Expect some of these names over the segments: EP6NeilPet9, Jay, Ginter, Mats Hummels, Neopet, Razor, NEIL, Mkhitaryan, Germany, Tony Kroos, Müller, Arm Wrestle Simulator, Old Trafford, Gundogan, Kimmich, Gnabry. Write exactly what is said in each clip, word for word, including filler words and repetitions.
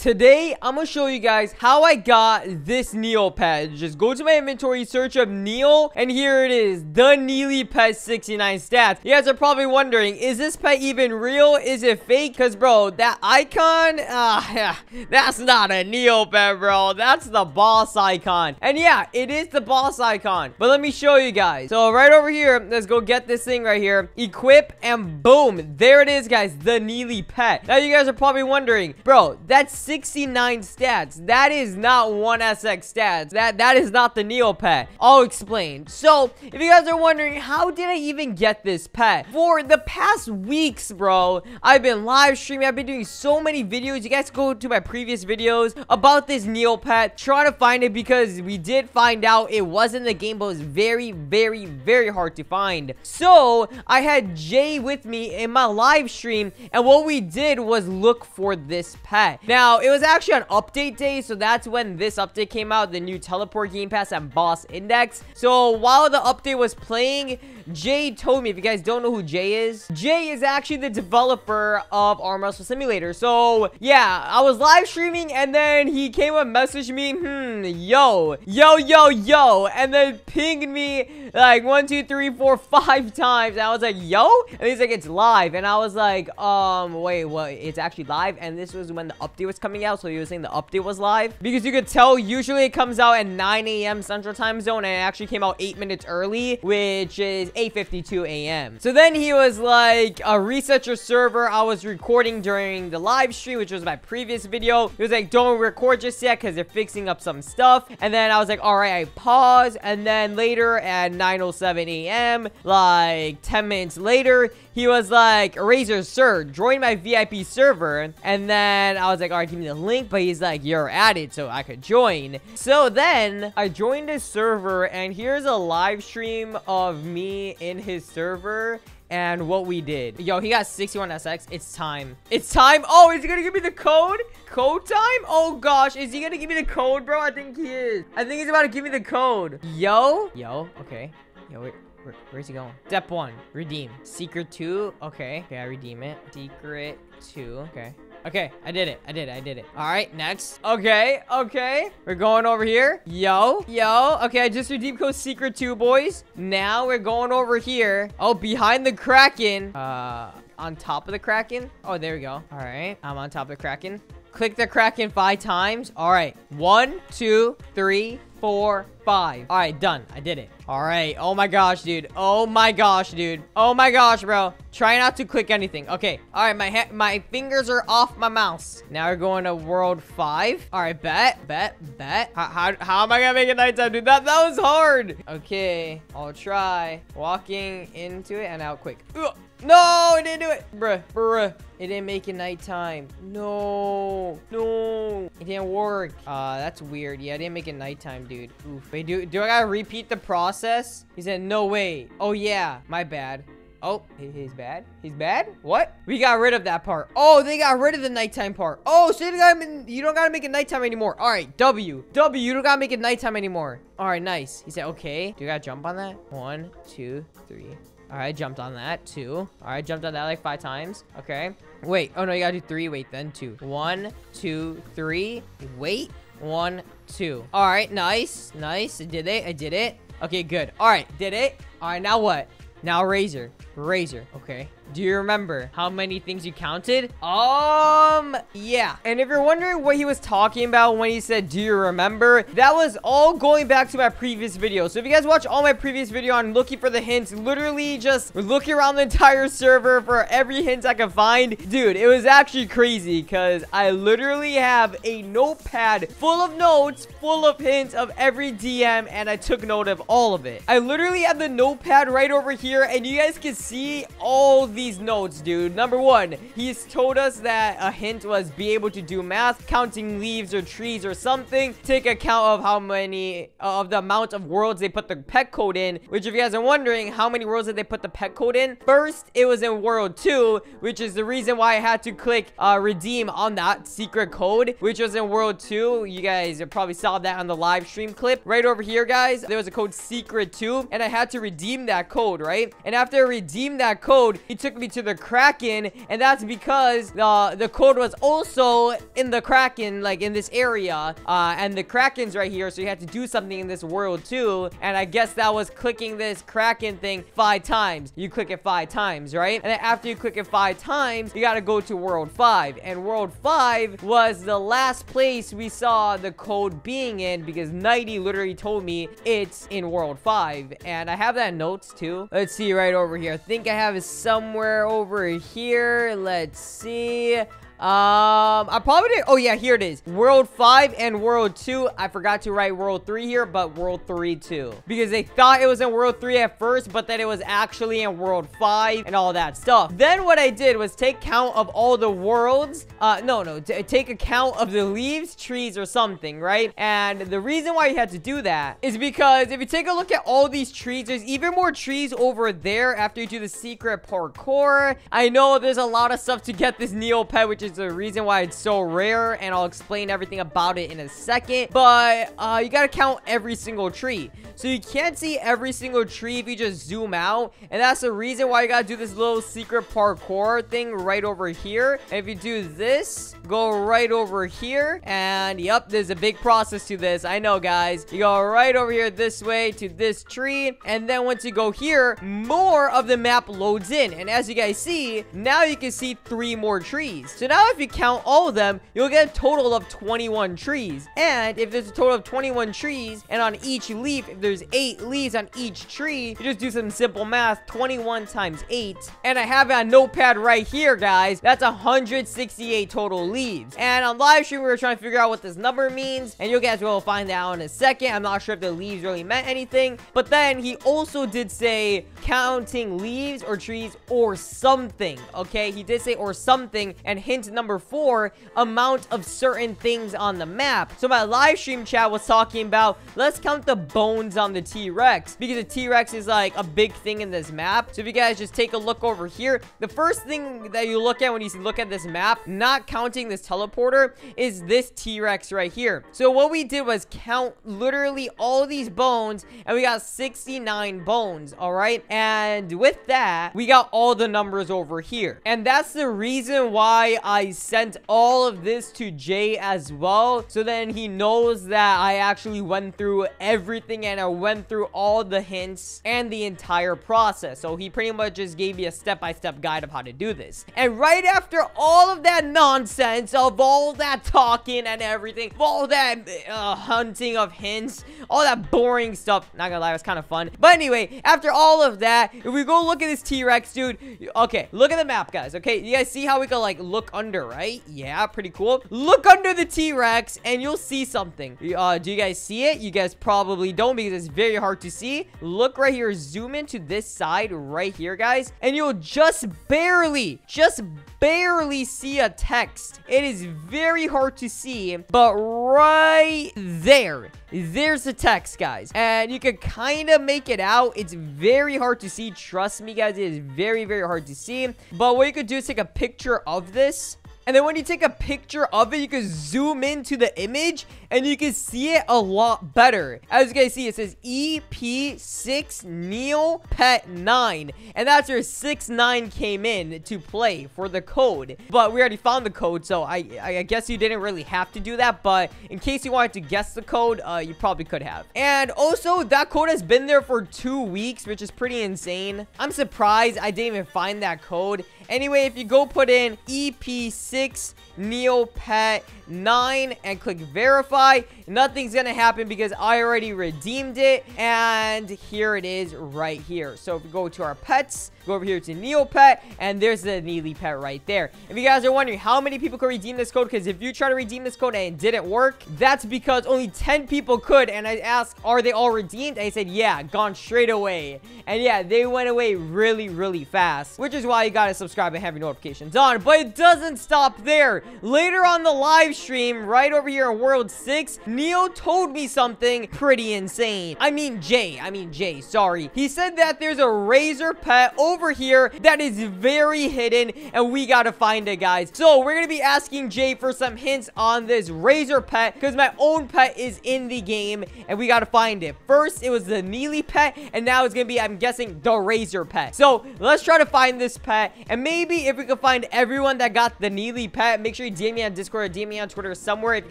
Today, I'm going to show you guys how I got this NEIL pet. Just go to my inventory, search up NEIL, and here it is, the Neily Pet sixty-nine stats. You guys are probably wondering, is this pet even real? Is it fake? Because, bro, that icon, uh, yeah, that's not a NEIL pet, bro. That's the boss icon. And, yeah, it is the boss icon. But let me show you guys. So, right over here, let's go get this thing right here. Equip, and boom. There it is, guys, the NEIL pet. Now, you guys are probably wondering, bro, that's sixty-nine stats. That is not one S X stats. That that is not the NEIL pet. I'll explain. So, if you guys are wondering, how did I even get this pet? For the past weeks, bro, I've been live streaming. I've been doing so many videos. You guys go to my previous videos about this NEIL pet, trying to find it because we did find out it was in the game, but it was very, very, very hard to find. So, I had Jay with me in my live stream, and what we did was look for this pet. Now, it was actually on update day, so that's when this update came out, the new teleport game pass and boss index. So while the update was playing, Jay told me, if you guys don't know who Jay is, Jay is actually the developer of Arm Wrestle Simulator. So yeah, I was live streaming and then he came and messaged me, hmm, yo, yo, yo, yo, and then pinged me like one, two, three, four, five times. And I was like, yo, and he's like, it's live. And I was like, um, wait, what? It's actually live. And this was when the update was coming out, so he was saying the update was live because you could tell usually it comes out at nine A M Central Time Zone, and it actually came out eight minutes early, which is eight fifty-two A M So then he was like, a reset your server. I was recording during the live stream, which was my previous video. He was like, don't record just yet because they're fixing up some stuff. And then I was like, all right, I pause. And then later at nine oh seven A M, like ten minutes later, he was like, Razor, sir, join my V I P server. And then I was like, all right, give me the link. But he's like, you're at it, so I could join. So then I joined his server, and here's a live stream of me in his server and what we did. Yo, he got sixty-one S X. It's time. It's time. Oh, is he gonna give me the code? Code time? Oh gosh, is he gonna give me the code, bro? I think he is. I think he's about to give me the code. Yo. Yo, okay. Yo, wait. Where, where's he going? Step one, redeem. Secret two, okay. Okay, I redeem it. Secret two, okay. Okay, I did it. I did it. I did it. All right, next. Okay, okay. We're going over here. Yo, yo. Okay, I just redeemed code secret two, boys. Now we're going over here. Oh, behind the Kraken. Uh, on top of the Kraken. Oh, there we go. All right, I'm on top of the Kraken. Click the Kraken five times. All right, one, two, three, four, five. All right, done. I did it. All right. Oh my gosh, dude. Oh my gosh, dude. Oh my gosh, bro. Try not to click anything. Okay. All right. My my fingers are off my mouse. Now we're going to world five. All right. Bet, bet, bet. How, how, how am I going to make it nighttime, dude? That, that was hard. Okay. I'll try walking into it and out quick. Ugh. No, it didn't do it. Bruh, bruh. It didn't make it nighttime. No, no. It didn't work. Uh, that's weird. Yeah, it didn't make it nighttime, dude. Oof. Wait, do, do I gotta repeat the process? He said, no way. Oh, yeah. My bad. Oh, he's bad. He's bad? What? We got rid of that part. Oh, they got rid of the nighttime part. Oh, so you don't gotta, you don't gotta make it nighttime anymore. All right, W. W, you don't gotta make it nighttime anymore. All right, nice. He said, okay. Do you gotta jump on that? One, two, three. All right, jumped on that, two. All right, jumped on that like five times. Okay. Wait, oh no, you gotta do three, wait, then two. One, two, three, wait, one, two. All right, nice, nice, I did it, I did it. Okay, good, all right, did it. All right, now what? Now Razor, Razor, okay. Do you remember how many things you counted? Um, yeah. And if you're wondering what he was talking about when he said, do you remember? That was all going back to my previous video. So if you guys watch all my previous video on looking for the hints, literally just looking around the entire server for every hint I could find. Dude, it was actually crazy because I literally have a notepad full of notes, full of hints of every D M, and I took note of all of it. I literally have the notepad right over here, and you guys can see all the these notes, dude. Number one, he's told us that a hint was be able to do math, counting leaves or trees or something. Take account of how many uh, of the amount of worlds they put the pet code in, which if you guys are wondering how many worlds did they put the pet code in, first it was in world two, which is the reason why I had to click uh, redeem on that secret code, which was in world two. You guys probably saw that on the live stream clip right over here, guys. There was a code secret two, and I had to redeem that code, right? And after I redeemed redeem that code, he took me to the Kraken, and that's because uh, the code was also in the Kraken, like in this area, uh, and the Kraken's right here, so you have to do something in this world too, and I guess that was clicking this Kraken thing five times. You click it five times, right? And then after you click it five times, you gotta go to world five, and world five was the last place we saw the code being in, because Nighty literally told me it's in world five, and I have that in notes too. Let's see right over here. I think I have it somewhere over here. Let's see. Um, I probably did. Oh yeah, here it is. World five and world two. I forgot to write world three here, but world three too, because they thought it was in world three at first, but then it was actually in world five and all that stuff. Then what I did was take count of all the worlds. Uh, no, no, t take account of the leaves, trees, or something, right? And the reason why you had to do that is because if you take a look at all these trees, there's even more trees over there after you do the secret parkour. I know there's a lot of stuff to get this Neopet, which is the reason why it's so rare, and I'll explain everything about it in a second, but uh, you gotta count every single tree, so you can't see every single tree if you just zoom out, and that's the reason why you gotta do this little secret parkour thing right over here. And if you do this, go right over here, and yep, there's a big process to this, I know guys. You go right over here this way to this tree, and then once you go here, more of the map loads in, and as you guys see, now you can see three more trees. So now Now, if you count all of them, you'll get a total of twenty-one trees. And if there's a total of twenty-one trees, and on each leaf, if there's eight leaves on each tree, you just do some simple math, twenty-one times eight. And I have a notepad right here, guys. That's one hundred sixty-eight total leaves. And on live stream, we were trying to figure out what this number means, and you guys will find that out in a second. I'm not sure if the leaves really meant anything, but then he also did say counting leaves or trees or something, okay? He did say or something, and hint number four, amount of certain things on the map. So my live stream chat was talking about, let's count the bones on the T-Rex, because the T-Rex is like a big thing in this map. So if you guys just take a look over here, the first thing that you look at when you look at this map, not counting this teleporter, is this T-Rex right here. So what we did was count literally all these bones, and we got sixty-nine bones, all right? And with that, we got all the numbers over here. And that's the reason why I I sent all of this to Jay as well, so then he knows that I actually went through everything, and I went through all the hints and the entire process. So he pretty much just gave me a step-by-step guide of how to do this. And right after all of that nonsense, of all that talking and everything, all that uh, hunting of hints, all that boring stuff, not gonna lie, it was kind of fun. But anyway, after all of that, if we go look at this T-Rex, dude, okay, look at the map, guys, okay? You guys see how we can, like, look under, right? Yeah, pretty cool. Look under the T-Rex and you'll see something. Uh, do you guys see it? You guys probably don't, because it's very hard to see. Look right here. Zoom into this side right here, guys. And you'll just barely, just barely see a text. It is very hard to see, but right there, there's the text, guys. And you can kind of make it out. It's very hard to see. Trust me, guys. It is very, very hard to see. But what you could do is take a picture of this. And then when you take a picture of it, you can zoom into the image and you can see it a lot better. As you guys see, it says E P six Neil Pet nine. And that's where six nine came in to play for the code. But we already found the code, so I, I guess you didn't really have to do that. But in case you wanted to guess the code, uh, you probably could have. And also, that code has been there for two weeks, which is pretty insane. I'm surprised I didn't even find that code. Anyway, if you go put in E P six Neil Pet nine and click verify, nothing's gonna happen because I already redeemed it, and here it is right here. So if we go to our pets, go over here to Neopet, and there's the NEIL Pet right there. If you guys are wondering how many people could redeem this code, because if you try to redeem this code and it didn't work, that's because only ten people could, and I asked, are they all redeemed? And he said, yeah, gone straight away. And yeah, they went away really, really fast, which is why you gotta subscribe and have your notifications on. But it doesn't stop there. Later on the live stream, right over here in World six, Neo told me something pretty insane. I mean, Jay. I mean, Jay, sorry. He said that there's a Razor pet over over here that is very hidden, and we gotta find it, guys. So we're gonna be asking Jay for some hints on this Razor pet, because my own pet is in the game, and we gotta find it. First, it was the NEIL pet, and now it's gonna be, I'm guessing, the Razor pet. So let's try to find this pet, and maybe if we can find everyone that got the NEIL pet, make sure you D M me on Discord or D M me on Twitter or somewhere if you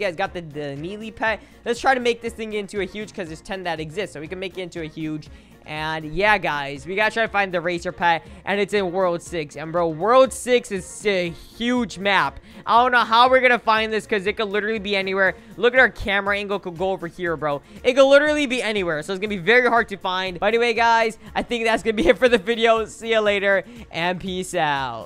guys got the, the NEIL pet. Let's try to make this thing into a huge, because there's ten that exist, so we can make it into a huge. And yeah, guys, we gotta try to find the Razor pet, and it's in World six. And bro, World six is a huge map. I don't know how we're gonna find this, because it could literally be anywhere. Look at our camera angle, could go over here, bro. It could literally be anywhere, so it's gonna be very hard to find. But anyway, guys, I think that's gonna be it for the video. See you later, and peace out.